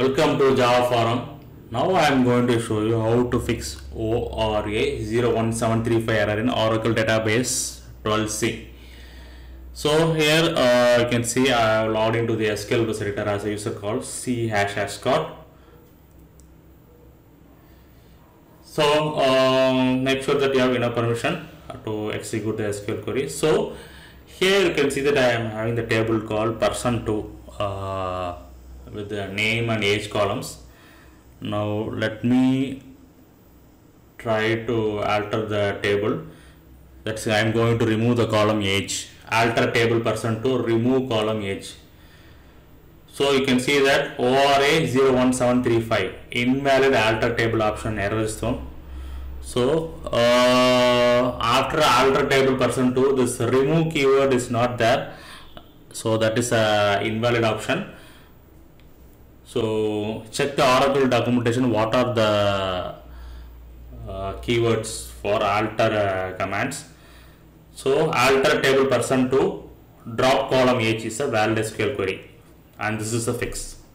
Welcome to Java Forum. Now I am going to show you how to fix ORA-01735 error in Oracle Database 12c. So here you can see I have logged into the SQL editor as a user called c#hascort. So make sure that you have enough permission to execute the SQL query. So here you can see that I am having the table called person2 with the name and age columns. Now let me try to alter the table. Let's say I am going to remove the column age. Alter table person2, remove column age. So you can see that ORA-01735 invalid alter table option error is thrown. So after alter table person2, this remove keyword is not there. So that is a invalid option. So check the Oracle documentation, what are the keywords for alter commands. So alter table person2, drop column age is a valid SQL query, and this is the fix.